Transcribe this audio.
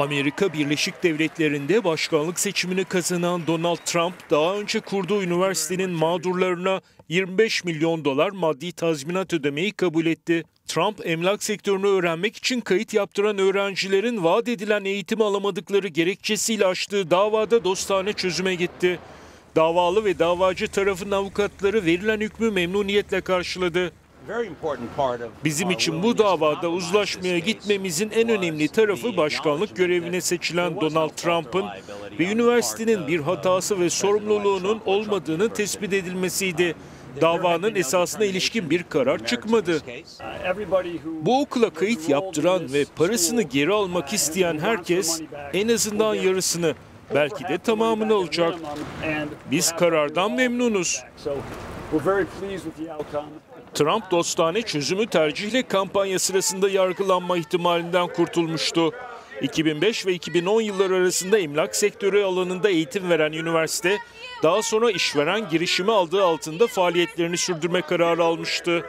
Amerika Birleşik Devletleri'nde başkanlık seçimini kazanan Donald Trump, daha önce kurduğu üniversitenin mağdurlarına $25 milyon maddi tazminat ödemeyi kabul etti. Trump, emlak sektörünü öğrenmek için kayıt yaptıran öğrencilerin vaat edilen eğitimi alamadıkları gerekçesiyle açtığı davada dostane çözüme gitti. Davalı ve davacı tarafın avukatları verilen hükmü memnuniyetle karşıladı. Bizim için bu davada uzlaşmaya gitmemizin en önemli tarafı başkanlık görevine seçilen Donald Trump'ın ve üniversitenin bir hatası ve sorumluluğunun olmadığının tespit edilmesiydi. Davanın esasına ilişkin bir karar çıkmadı. Bu okula kayıt yaptıran ve parasını geri almak isteyen herkes en azından yarısını, belki de tamamını alacak. Biz karardan memnunuz. Trump, dostane çözümü tercihle kampanya sırasında yargılanma ihtimalinden kurtulmuştu. 2005 ve 2010 yılları arasında emlak sektörü alanında eğitim veren üniversite, daha sonra işveren girişimi adı altında faaliyetlerini sürdürme kararı almıştı.